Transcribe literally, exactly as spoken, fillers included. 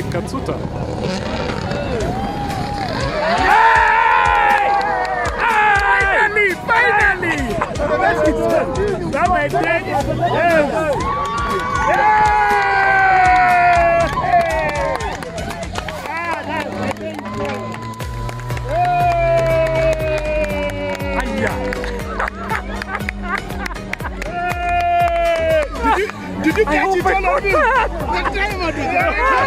Dominik Kacuta. Hey! Hey! Finally! Finally! That my friend. Yes! Yeah! Ah, that's my friend. Hey! Did you, did you catch it all over? The time of the day.